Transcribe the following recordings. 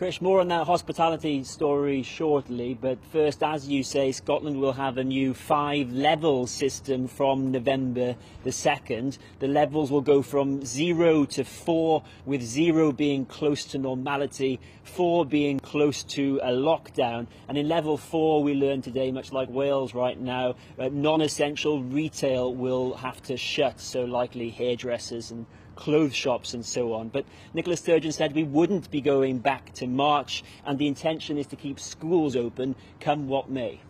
Krish, more on that hospitality story shortly, but first, as you say, Scotland will have a new 5-level system from November the 2nd. The levels will go from 0 to 4, with 0 being close to normality, 4 being close to a lockdown. And in level 4, we learned today, much like Wales right now, non-essential retail will have to shut, so likely hairdressers and clothes shops and so on. But Nicola Sturgeon said we wouldn't be going back to March, and the intention is to keep schools open come what may.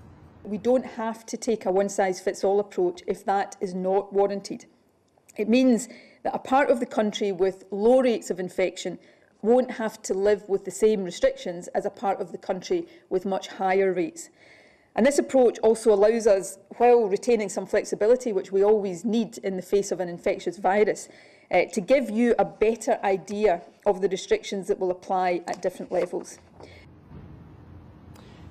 We don't have to take a one-size-fits-all approach if that is not warranted. It means that a part of the country with low rates of infection won't have to live with the same restrictions as a part of the country with much higher rates. And this approach also allows us, while retaining some flexibility, which we always need in the face of an infectious virus, to give you a better idea of the restrictions that will apply at different levels.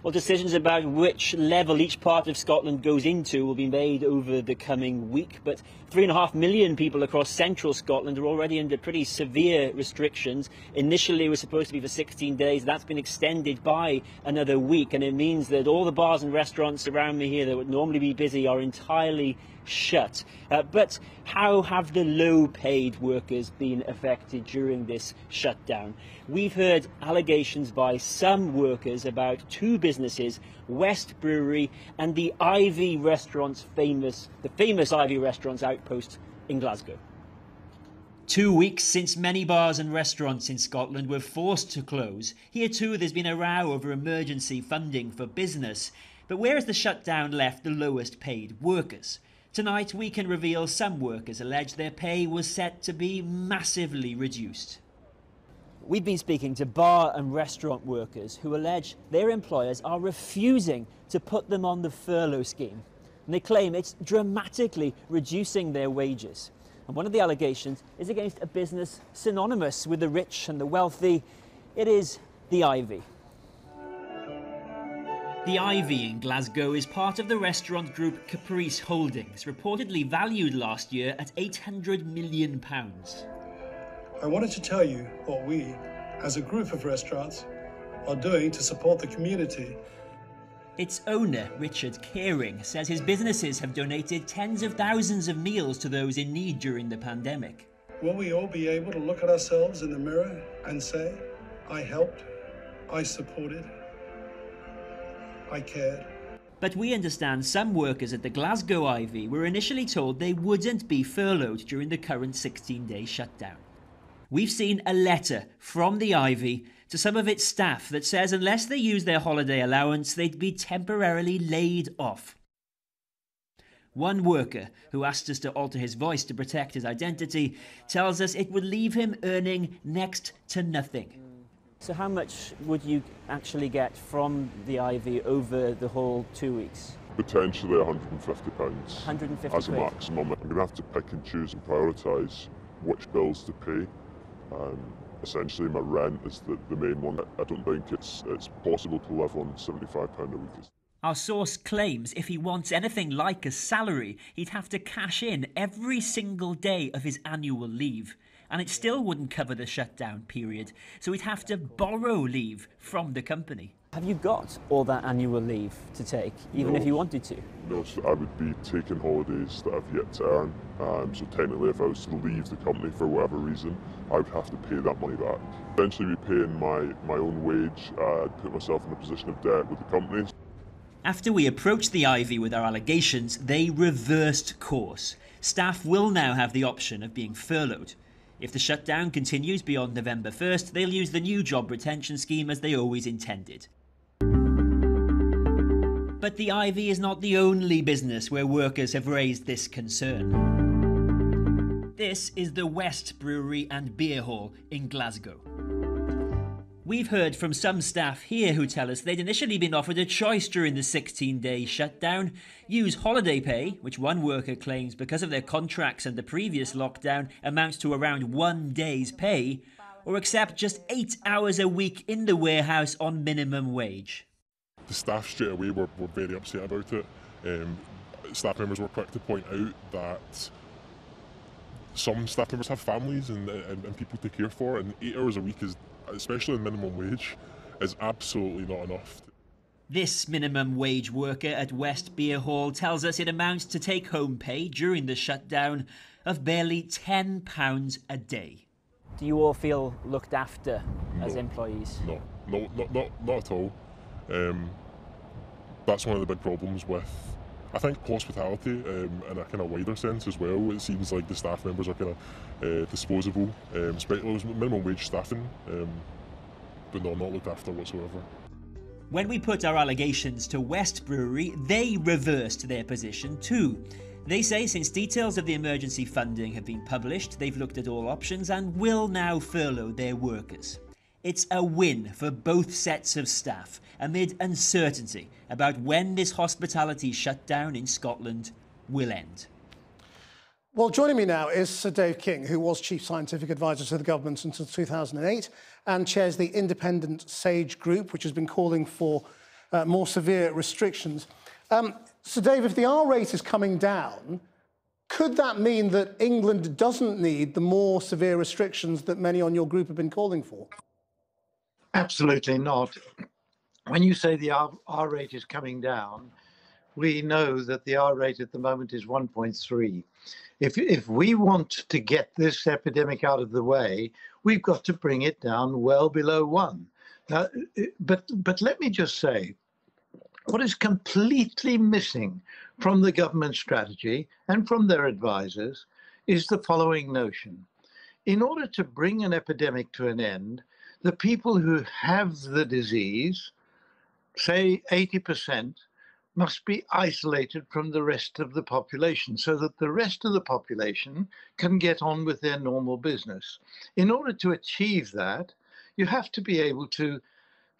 Well, decisions about which level each part of Scotland goes into will be made over the coming week, but 3.5 million people across central Scotland are already under pretty severe restrictions. Initially, it was supposed to be for 16 days. That's been extended by another week, and it means that all the bars and restaurants around me here that would normally be busy are entirely shut. But how have the low-paid workers been affected during this shutdown? We've heard allegations by some workers about two businesses, West Brewery and the Ivy Restaurants, the famous Ivy Restaurants outpost in Glasgow. 2 weeks since many bars and restaurants in Scotland were forced to close. Here too there's been a row over emergency funding for business. But where has the shutdown left the lowest paid workers? Tonight we can reveal some workers allege their pay was set to be massively reduced. We've been speaking to bar and restaurant workers who allege their employers are refusing to put them on the furlough scheme. And they claim it's dramatically reducing their wages. And one of the allegations is against a business synonymous with the rich and the wealthy. It is the Ivy. The Ivy in Glasgow is part of the restaurant group Caprice Holdings, reportedly valued last year at £800 million. I wanted to tell you what we, as a group of restaurants, are doing to support the community. Its owner, Richard Kearing, says his businesses have donated tens of thousands of meals to those in need during the pandemic. Will we all be able to look at ourselves in the mirror and say, I helped, I supported, I cared? But we understand some workers at the Glasgow Ivy were initially told they wouldn't be furloughed during the current 16-day shutdown. We've seen a letter from the Ivy to some of its staff that says unless they use their holiday allowance, they'd be temporarily laid off. One worker, who asked us to alter his voice to protect his identity, tells us it would leave him earning next to nothing. So how much would you actually get from the Ivy over the whole 2 weeks? Potentially £150. £150 as a maximum. I'm going to have to pick and choose and prioritise which bills to pay. Essentially my rent is the main one. I don't think it's possible to live on £75 a week. Our source claims if he wants anything like a salary, he'd have to cash in every single day of his annual leave, and it still wouldn't cover the shutdown period, so he'd have to borrow leave from the company. Have you got all that annual leave to take, even if you wanted to? No, so I would be taking holidays that I've yet to earn. So technically, if I was to leave the company for whatever reason, I would have to pay that money back. Eventually, be paying my own wage. I'd put myself in a position of debt with the company. After we approached the Ivy with our allegations, they reversed course. Staff will now have the option of being furloughed. If the shutdown continues beyond November 1st, they'll use the new job retention scheme as they always intended. But the Ivy is not the only business where workers have raised this concern. This is the West Brewery and Beer Hall in Glasgow. We've heard from some staff here who tell us they'd initially been offered a choice during the 16-day shutdown. Use holiday pay, which one worker claims because of their contracts and the previous lockdown amounts to around 1 day's pay, or accept just 8 hours a week in the warehouse on minimum wage. The staff straight away were very upset about it. Staff members were quick to point out that some staff members have families and people to care for, and 8 hours a week is especially on minimum wage, is absolutely not enough. This minimum wage worker at West Beer Hall tells us it amounts to take-home pay during the shutdown of barely £10 a day. Do you all feel looked after as employees? No, not at all. That's one of the big problems with, I think, hospitality in a kind of wider sense as well. It seems like the staff members are kind of disposable, especially minimum wage staffing, but no, not looked after whatsoever. When we put our allegations to West Brewery, they reversed their position too. They say since details of the emergency funding have been published, they've looked at all options and will now furlough their workers. It's a win for both sets of staff amid uncertainty about when this hospitality shutdown in Scotland will end. Well, joining me now is Sir David King, who was Chief Scientific Advisor to the government until 2008 and chairs the Independent SAGE Group, which has been calling for more severe restrictions. Sir Dave, if the R rate is coming down, could that mean that England doesn't need the more severe restrictions that many on your group have been calling for? Absolutely not. When you say the R rate is coming down, we know that the R rate at the moment is 1.3. If we want to get this epidemic out of the way, we've got to bring it down well below 1. Now, but let me just say, what is completely missing from the government strategy and from their advisors is the following notion. In order to bring an epidemic to an end, the people who have the disease, say 80%, must be isolated from the rest of the population so that the rest of the population can get on with their normal business. In order to achieve that, you have to be able to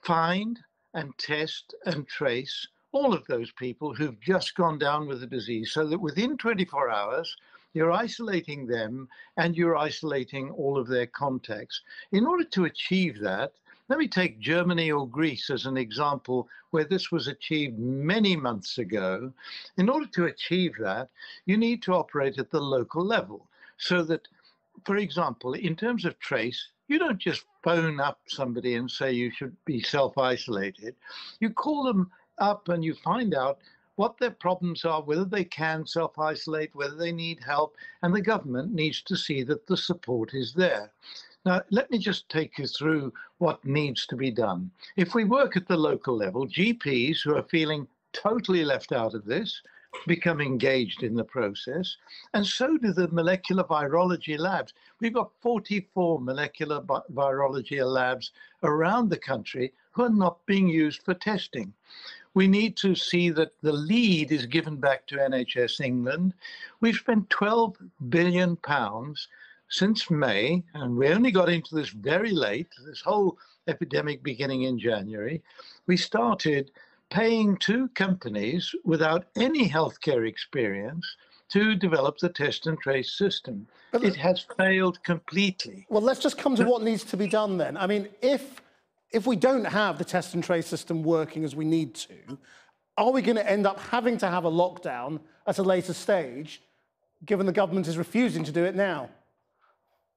find and test and trace all of those people who've just gone down with the disease so that within 24 hours, you're isolating them and you're isolating all of their contacts. In order to achieve that, let me take Germany or Greece as an example where this was achieved many months ago. In order to achieve that, you need to operate at the local level so that, for example, in terms of trace, you don't just phone up somebody and say you should be self-isolated. You call them up and you find out what their problems are, whether they can self-isolate, whether they need help, and the government needs to see that the support is there. Now, let me just take you through what needs to be done. If we work at the local level, GPs who are feeling totally left out of this become engaged in the process, and so do the molecular virology labs. We've got 44 molecular virology labs around the country who are not being used for testing. We need to see that the lead is given back to NHS England. We've spent £12 billion since May, and we only got into this very late, this whole epidemic beginning in January. We started paying two companies without any healthcare experience to develop the test and trace system. But it has failed completely. Well, let's just come to what needs to be done then. I mean, if we don't have the test and trace system working as we need to, are we going to end up having to have a lockdown at a later stage, given the government is refusing to do it now?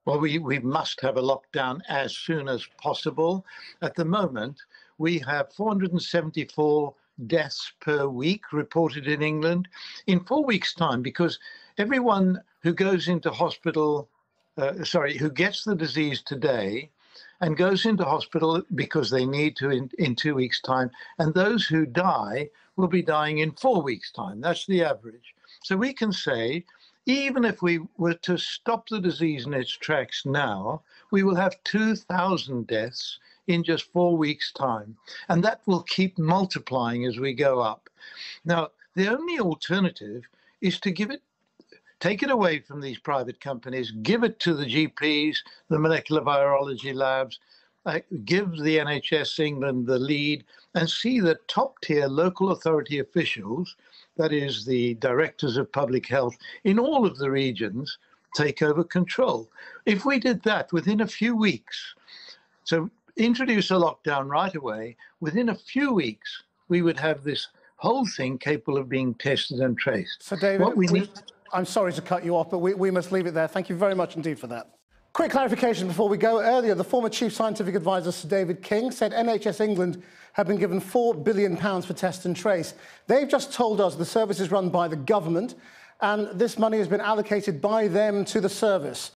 Well, we must have a lockdown as soon as possible. At the moment, we have 474 deaths per week reported in England in 4 weeks' time, because everyone who goes into hospital, who gets the disease today and goes into hospital because they need to in 2 weeks' time, and those who die will be dying in 4 weeks' time. That's the average. So we can say, even if we were to stop the disease in its tracks now, we will have 2,000 deaths in just 4 weeks' time. And that will keep multiplying as we go up. Now, the only alternative is to take it away from these private companies, give it to the GPs, the molecular virology labs, give the NHS England the lead, and see that top-tier local authority officials, that is the directors of public health in all of the regions, take over control. If we did that within a few weeks, so introduce a lockdown right away, within a few weeks, we would have this whole thing capable of being tested and traced. So, David, I'm sorry to cut you off, but we must leave it there. Thank you very much indeed for that. Quick clarification before we go. Earlier, the former Chief Scientific Advisor, Sir David King, said NHS England had been given £4 billion for test and trace. They've just told us the service is run by the government and this money has been allocated by them to the service.